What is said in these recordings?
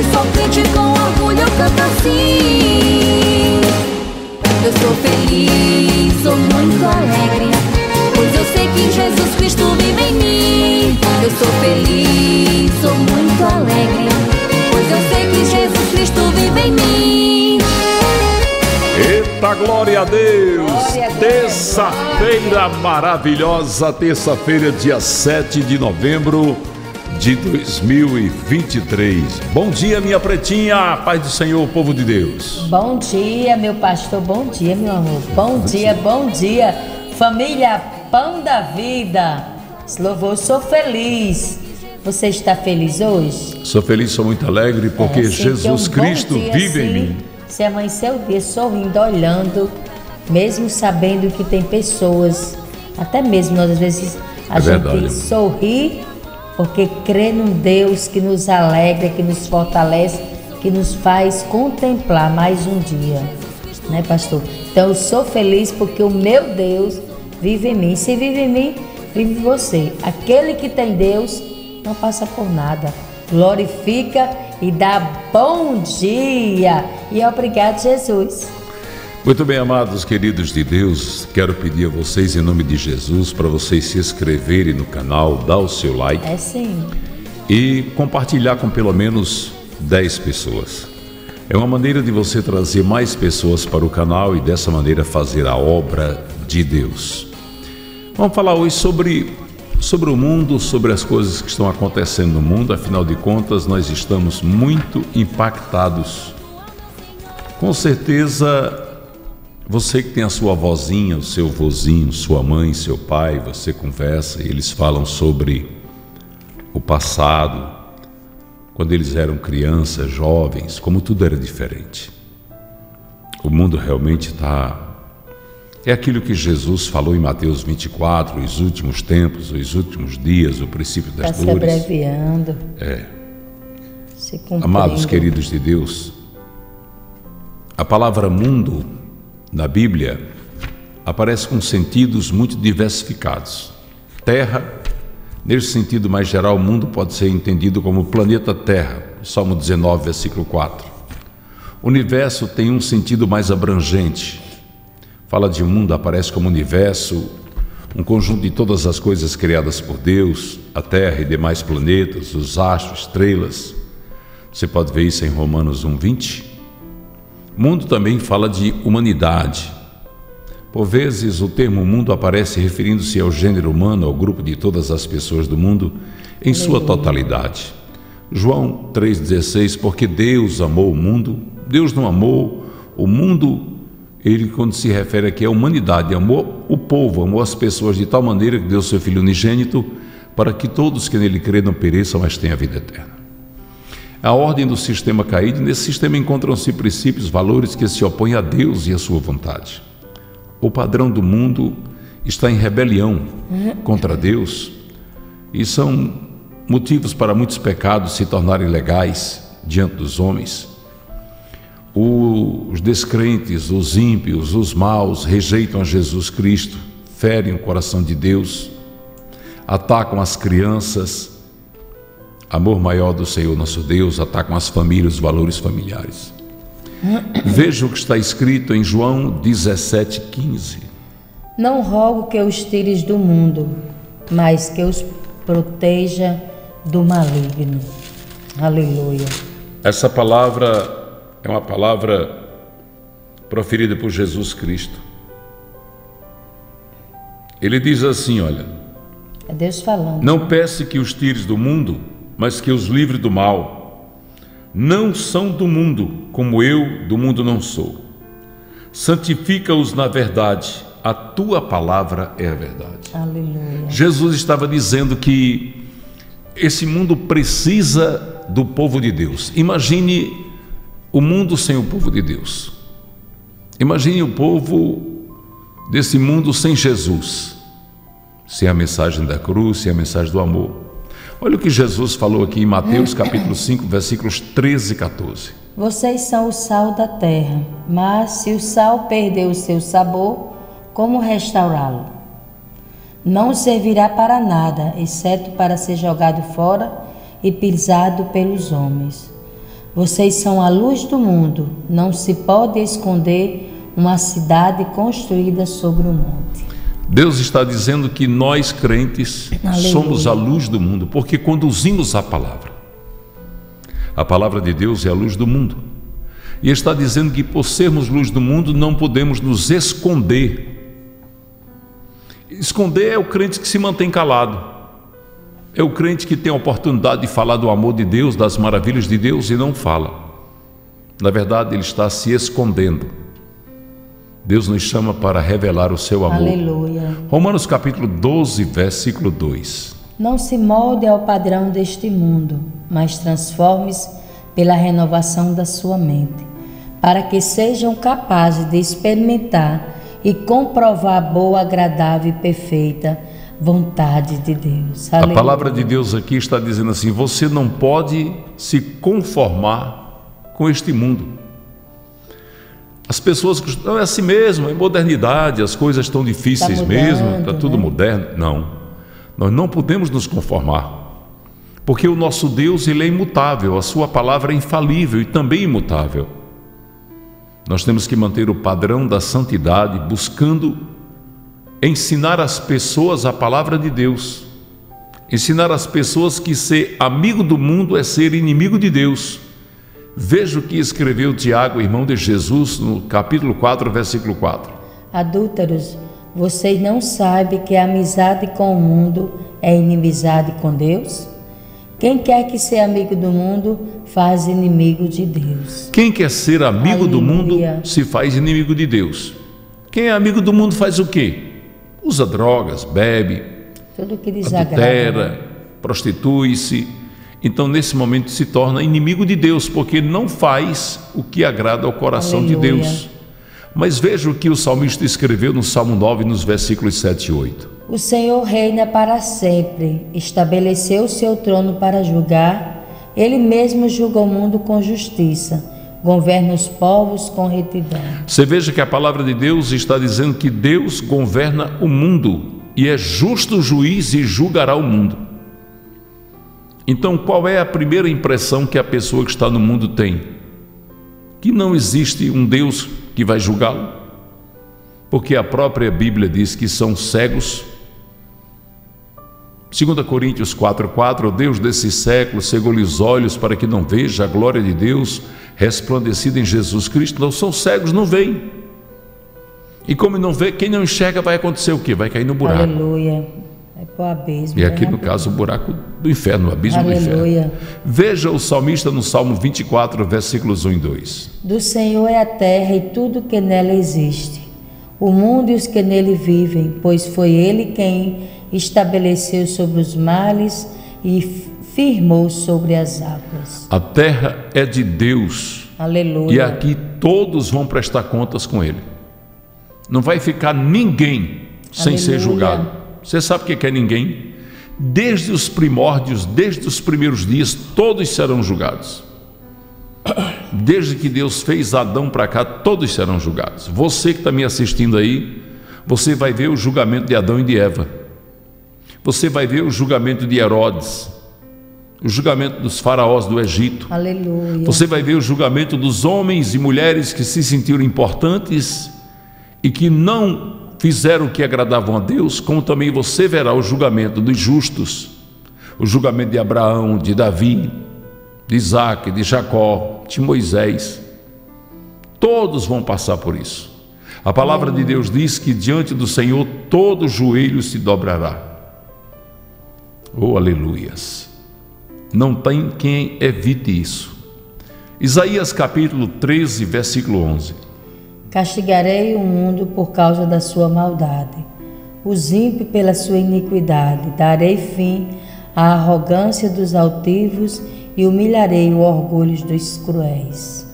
e sorvete com orgulho eu canto assim. Eu sou feliz, sou muito alegre, pois eu sei que Jesus Cristo vive em mim. Eu sou feliz, sou muito alegre, pois eu sei que Jesus Cristo vive em mim. Eita, glória a Deus! Terça-feira maravilhosa, terça-feira, dia 7 de novembro de 2023. Bom dia, minha pretinha, paz do Senhor, povo de Deus. Bom dia, meu pastor, bom dia, meu amor. Bom dia, família Pão da Vida. Se louvou, sou feliz. Você está feliz hoje? Sou feliz, sou muito alegre, porque Jesus Cristo vive em mim. Você amanheceu o dia sorrindo, olhando, mesmo sabendo que tem pessoas, até mesmo nós às vezes a gente sorri porque crê num Deus que nos alegra, que nos fortalece, que nos faz contemplar mais um dia, né, pastor? Então eu sou feliz porque o meu Deus vive em mim. Se vive em mim, vive em você. Aquele que tem Deus não passa por nada. Glorifica e dá bom dia. E obrigado, Jesus. Muito bem, amados, queridos de Deus, quero pedir a vocês, em nome de Jesus, para vocês se inscreverem no canal, dar o seu like. É sim. E compartilhar com pelo menos 10 pessoas. É uma maneira de você trazer mais pessoas para o canal e dessa maneira fazer a obra de Deus. Vamos falar hoje sobre o mundo, sobre as coisas que estão acontecendo no mundo. Afinal de contas, nós estamos muito impactados. Com certeza, você que tem a sua vozinha, o seu vozinho, sua mãe, seu pai, você conversa e eles falam sobre o passado, quando eles eram crianças, jovens, como tudo era diferente. O mundo realmente está... É aquilo que Jesus falou em Mateus 24, os últimos tempos, os últimos dias, o princípio das dores. Está se abreviando. É. Se cumprindo. Amados, queridos de Deus, a palavra mundo na Bíblia aparece com sentidos muito diversificados. Terra, nesse sentido mais geral, o mundo pode ser entendido como planeta Terra, Salmo 19, versículo 4. O universo tem um sentido mais abrangente. Fala de mundo, aparece como universo, um conjunto de todas as coisas criadas por Deus, a Terra e demais planetas, os astros, estrelas. Você pode ver isso em Romanos 1:20. Mundo também fala de humanidade. Por vezes o termo mundo aparece referindo-se ao gênero humano, ao grupo de todas as pessoas do mundo, em sua totalidade. João 3,16, porque Deus amou o mundo. Deus não amou o mundo. Ele, quando se refere aqui à humanidade, amou o povo, amou as pessoas de tal maneira que deu seu Filho unigênito para que todos que nele crêem não pereçam, mas tenham a vida eterna. A ordem do sistema caído, nesse sistema encontram-se princípios, valores que se opõem a Deus e à sua vontade. O padrão do mundo está em rebelião contra Deus e são motivos para muitos pecados se tornarem legais diante dos homens. Os descrentes, os ímpios, os maus rejeitam a Jesus Cristo, ferem o coração de Deus, atacam as crianças, amor maior do Senhor nosso Deus, atacam as famílias, os valores familiares. Veja o que está escrito em João 17,15. Não rogo que os tires do mundo, mas que os proteja do maligno. Aleluia. Essa palavra é uma palavra proferida por Jesus Cristo. Ele diz assim, olha... É Deus falando. Não peça que os tires do mundo, mas que os livre do mal. Não são do mundo, como eu do mundo não sou. Santifica-os na verdade. A tua palavra é a verdade. Aleluia. Jesus estava dizendo que esse mundo precisa do povo de Deus. Imagine... o mundo sem o povo de Deus. Imagine o povo desse mundo sem Jesus, sem a mensagem da cruz, sem a mensagem do amor. Olha o que Jesus falou aqui em Mateus capítulo 5, versículos 13 e 14. Vocês são o sal da terra, mas se o sal perder o seu sabor, como restaurá-lo? Não servirá para nada, exceto para ser jogado fora e pisado pelos homens. Vocês são a luz do mundo, não se pode esconder uma cidade construída sobre o monte. Deus está dizendo que nós crentes somos a luz do mundo, porque conduzimos a palavra. A palavra de Deus é a luz do mundo. E está dizendo que por sermos luz do mundo não podemos nos esconder. Esconder é o crente que se mantém calado. É o crente que tem a oportunidade de falar do amor de Deus, das maravilhas de Deus e não fala. Na verdade, ele está se escondendo. Deus nos chama para revelar o seu amor. Aleluia. Romanos capítulo 12, versículo 2. Não se molde ao padrão deste mundo, mas transforme-se pela renovação da sua mente, para que sejam capazes de experimentar e comprovar a boa, agradável e perfeita vontade de Deus. Aleluia. A palavra de Deus aqui está dizendo assim: você não pode se conformar com este mundo. As pessoas costumam, é assim mesmo, é modernidade, as coisas estão difíceis, tá mudando, mesmo, está tudo, né, moderno. Não, nós não podemos nos conformar, porque o nosso Deus, ele é imutável, a sua palavra é infalível e também imutável. Nós temos que manter o padrão da santidade, buscando ensinar as pessoas a palavra de Deus, ensinar as pessoas que ser amigo do mundo é ser inimigo de Deus. Veja o que escreveu Tiago, irmão de Jesus, no capítulo 4, versículo 4. Adúlteros, vocês não sabem que a amizade com o mundo é inimizade com Deus? Quem quer que seja amigo do mundo, faz inimigo de Deus. Quem quer ser amigo, aleluia, do mundo, se faz inimigo de Deus. Quem é amigo do mundo faz o quê? Usa drogas, bebe, tudo que adultera, prostitui-se. Então, nesse momento, se torna inimigo de Deus, porque não faz o que agrada ao coração, aleluia, de Deus. Mas veja o que o salmista escreveu no Salmo 9, nos versículos 7 e 8. O Senhor reina para sempre, estabeleceu o seu trono para julgar. Ele mesmo julga o mundo com justiça, governa os povos com retidão. Você veja que a palavra de Deus está dizendo que Deus governa o mundo e é justo juiz e julgará o mundo. Então, qual é a primeira impressão que a pessoa que está no mundo tem? Que não existe um Deus que vai julgá-lo, porque a própria Bíblia diz que são cegos. 2 Coríntios 4,4, o Deus desse século cegou-lhe os olhos para que não veja a glória de Deus resplandecida em Jesus Cristo. Não, são cegos, não veem. E como não vê, quem não enxerga vai acontecer o quê? Vai cair no buraco. Aleluia. É para o abismo. E aqui, no caso, o buraco do inferno, o abismo, aleluia, do inferno. Veja o salmista no Salmo 24, versículos 1 e 2. Do Senhor é a terra e tudo que nela existe, o mundo e os que nele vivem, pois foi Ele quem estabeleceu sobre os mares e firmou sobre as águas. A terra é de Deus. Aleluia. E aqui todos vão prestar contas com Ele. Não vai ficar ninguém sem, aleluia, ser julgado. Você sabe o que é ninguém? Desde os primórdios, desde os primeiros dias, todos serão julgados. Desde que Deus fez Adão para cá, todos serão julgados. Você que está me assistindo aí, você vai ver o julgamento de Adão e de Eva. Você vai ver o julgamento de Herodes, o julgamento dos faraós do Egito. Aleluia. Você vai ver o julgamento dos homens e mulheres que se sentiram importantes e que não fizeram o que agradavam a Deus, como também você verá o julgamento dos justos, o julgamento de Abraão, de Davi, de Isaac, de Jacó, de Moisés. Todos vão passar por isso. A palavra, aleluia, de Deus diz que diante do Senhor todo joelho se dobrará. Oh, aleluias! Não tem quem evite isso. Isaías capítulo 13, versículo 11. Castigarei o mundo por causa da sua maldade, os ímpios pela sua iniquidade. Darei fim à arrogância dos altivos e humilharei o orgulho dos cruéis.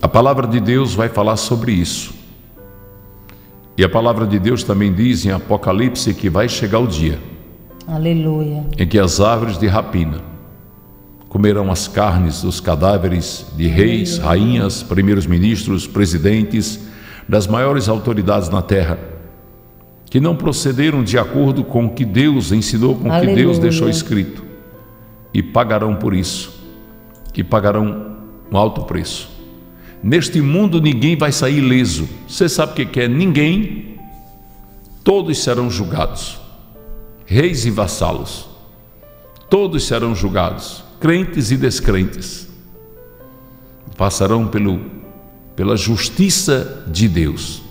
A palavra de Deus vai falar sobre isso. E a palavra de Deus também diz em Apocalipse que vai chegar o dia, aleluia, em que as árvores de rapina comerão as carnes dos cadáveres de reis, rainhas, primeiros ministros, presidentes, das maiores autoridades na terra, que não procederam de acordo com o que Deus ensinou, com o que Deus deixou escrito, e pagarão por isso. que pagarão um alto preço. Neste mundo ninguém vai sair ileso. Você sabe o que é? Ninguém. Todos serão julgados. Reis e vassalos. Todos serão julgados. Crentes e descrentes. Passarão pela justiça de Deus.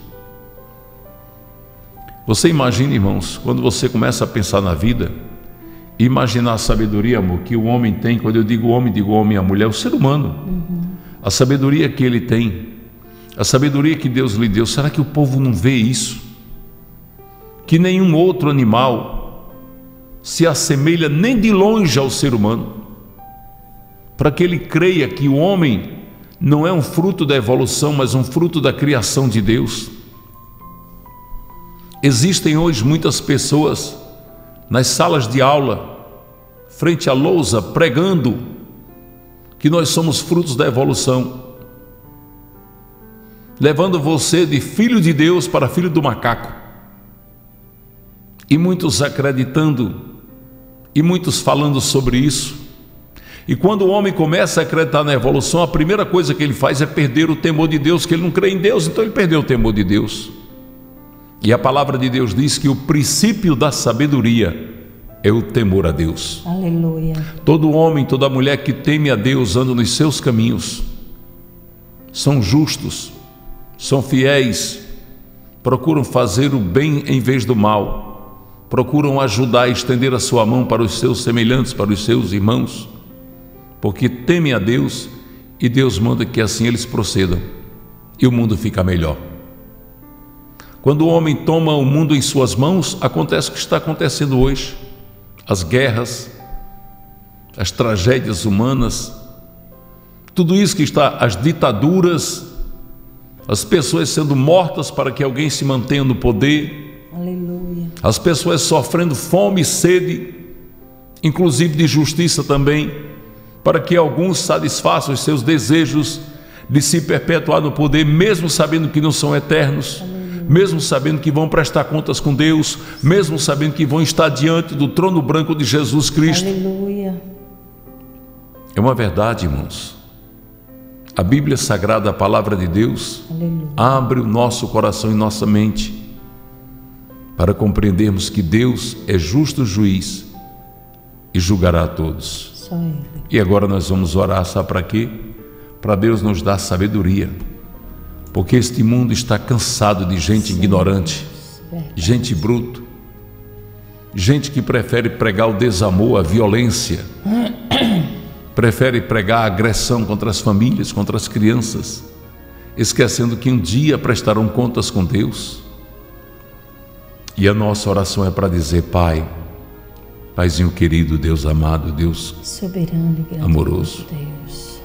Você imagina, irmãos, quando você começa a pensar na vida, imaginar a sabedoria, amor, que o homem tem. Quando eu digo homem, a mulher, o ser humano. A sabedoria que ele tem, a sabedoria que Deus lhe deu. Será que o povo não vê isso? Que nenhum outro animal se assemelha nem de longe ao ser humano, para que ele creia que o homem não é um fruto da evolução, mas um fruto da criação de Deus. Existem hoje muitas pessoas nas salas de aula, frente à lousa, pregando que nós somos frutos da evolução, levando você de filho de Deus para filho do macaco. E muitos acreditando, e muitos falando sobre isso. E quando o homem começa a acreditar na evolução, a primeira coisa que ele faz é perder o temor de Deus, que ele não crê em Deus, então ele perdeu o temor de Deus. E a palavra de Deus diz que o princípio da sabedoria é o temor a Deus. Aleluia. Todo homem, toda mulher que teme a Deus, anda nos seus caminhos, são justos, são fiéis, procuram fazer o bem em vez do mal, procuram ajudar, estender a sua mão para os seus semelhantes, para os seus irmãos, porque temem a Deus, e Deus manda que assim eles procedam, e o mundo fica melhor. Quando o homem toma o mundo em suas mãos, acontece o que está acontecendo hoje: as guerras, as tragédias humanas, tudo isso que está, as ditaduras, as pessoas sendo mortas para que alguém se mantenha no poder. Aleluia. As pessoas sofrendo fome e sede, inclusive de justiça também, para que alguns satisfaçam os seus desejos de se perpetuar no poder, mesmo sabendo que não são eternos. Amém. Mesmo sabendo que vão prestar contas com Deus, mesmo sabendo que vão estar diante do trono branco de Jesus Cristo. Aleluia. É uma verdade, irmãos. A Bíblia Sagrada, a Palavra de Deus, aleluia, abre o nosso coração e nossa mente para compreendermos que Deus é justo juiz e julgará a todos. E agora nós vamos orar, sabe para quê? Para Deus nos dar sabedoria, porque este mundo está cansado de gente ignorante, gente bruta, gente que prefere pregar o desamor, a violência, prefere pregar a agressão contra as famílias, contra as crianças, esquecendo que um dia prestarão contas com Deus. E a nossa oração é para dizer: Pai, Paizinho querido, Deus amado, Deus soberano e amoroso, Deus,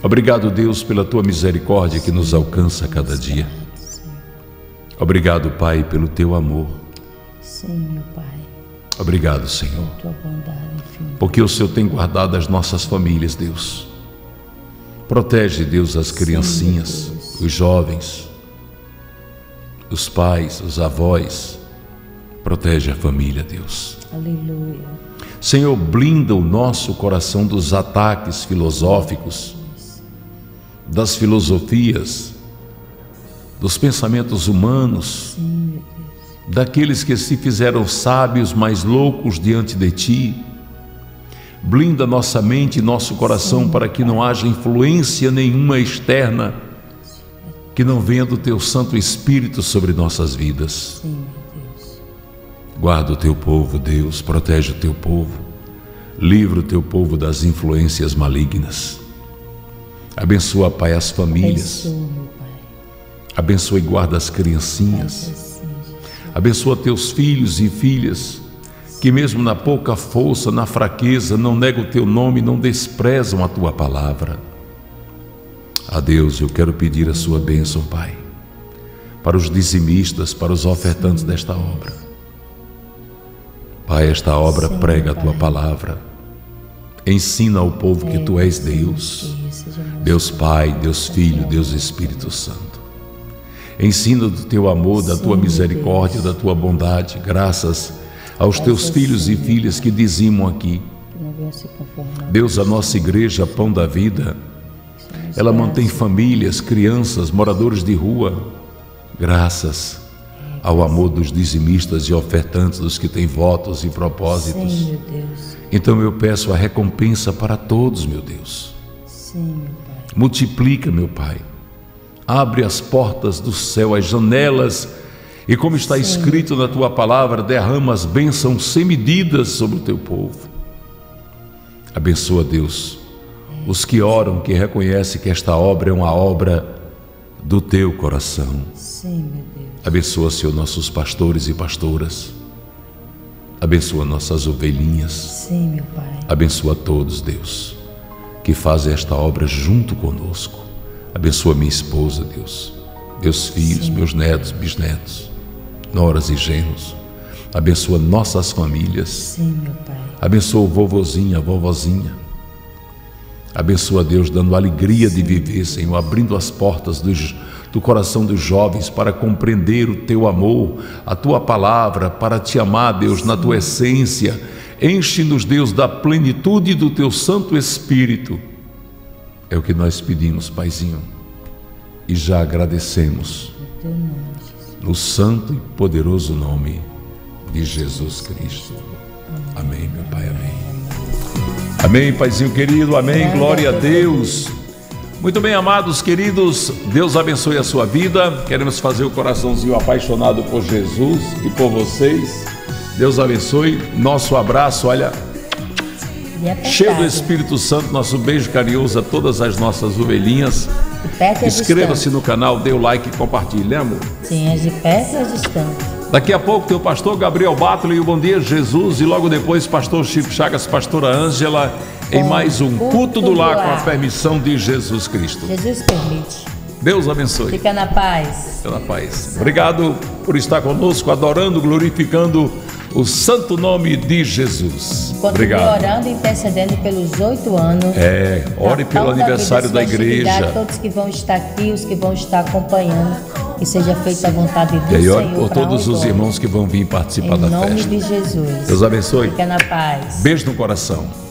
obrigado, Deus, pela tua misericórdia que nos alcança a cada dia. Obrigado, Pai, pelo teu amor. Sim, meu Pai. Obrigado, Senhor, porque o Senhor tem guardado as nossas famílias, Deus. Protege, Deus, as criancinhas, os jovens, os pais, os avós. Protege a família, Deus. Aleluia. Senhor, blinda o nosso coração dos ataques filosóficos, das filosofias, dos pensamentos humanos, sim, daqueles que se fizeram sábios, mas loucos diante de Ti. Blinda nossa mente e nosso coração, sim, para que não haja influência nenhuma externa que não venha do Teu Santo Espírito sobre nossas vidas. Sim. Guarda o teu povo, Deus, protege o teu povo, livra o teu povo das influências malignas. Abençoa, Pai, as famílias. Abençoa e guarda as criancinhas. Abençoa teus filhos e filhas, que mesmo na pouca força, na fraqueza, não negam o teu nome, não desprezam a tua palavra. A Deus eu quero pedir a sua bênção, Pai, para os dizimistas, para os ofertantes desta obra. Pai, esta obra, sim, prega a Tua palavra, ensina ao povo que Tu és Deus, Deus Pai, Deus Filho, Deus Espírito Santo. Ensina do Teu amor, da Tua misericórdia, da Tua bondade, graças aos Teus filhos e filhas que dizimam aqui. Deus, a nossa igreja Pão da Vida, ela mantém famílias, crianças, moradores de rua, graças ao amor dos dizimistas e ofertantes, dos que têm votos e propósitos. Sim, meu Deus. Então eu peço a recompensa para todos, meu Deus. Sim, meu Pai. Multiplica, meu Pai. Abre as portas do céu, as janelas, e como está escrito na Tua palavra, derrama as bênçãos sem medidas sobre o Teu povo. Abençoa, Deus, os que oram, que reconhecem que esta obra é uma obra do Teu coração. Sim, meu Deus. Abençoa, Senhor, nossos pastores e pastoras. Abençoa nossas ovelhinhas. Sim, meu Pai. Abençoa todos, Deus, que fazem esta obra junto conosco. Abençoa minha esposa, Deus, meus filhos, meus netos, bisnetos, noras e genros. Abençoa nossas famílias. Sim, meu Pai. Abençoa o vovozinho, a vovozinha. Abençoa, Deus, dando alegria de viver, Senhor, abrindo as portas do coração dos jovens para compreender o Teu amor, a Tua palavra, para Te amar, Deus, na Tua essência. Enche-nos, Deus, da plenitude do Teu Santo Espírito. É o que nós pedimos, Paizinho, e já agradecemos no santo e poderoso nome de Jesus Cristo. Amém, meu Pai, amém. Amém, Paizinho querido, amém, glória a Deus. Muito bem, amados, queridos, Deus abençoe a sua vida. Queremos fazer o coraçãozinho apaixonado por Jesus e por vocês. Deus abençoe, nosso abraço, olha, cheio do Espírito Santo, nosso beijo carinhoso a todas as nossas ovelhinhas. Inscreva-se no canal, dê o like e compartilhe, lembra? Sim, as de perto e as distantes. Daqui a pouco tem o pastor Gabriel Batli e o Bom Dia Jesus, e logo depois pastor Chico Chagas, pastora Ângela, em mais um culto do lar, com a permissão de Jesus Cristo. Jesus permite. Deus abençoe. Fica na paz. Fica na paz. Obrigado por estar conosco, adorando, glorificando o santo nome de Jesus. Continue orando e intercedendo pelos 8 anos. Ore pelo aniversário da igreja. Todos que vão estar aqui, os que vão estar acompanhando, que seja feita a vontade do Senhor. E ore por todos os irmãos que vão vir participar da festa. Em nome de Jesus. Deus abençoe. Fica na paz. Beijo no coração.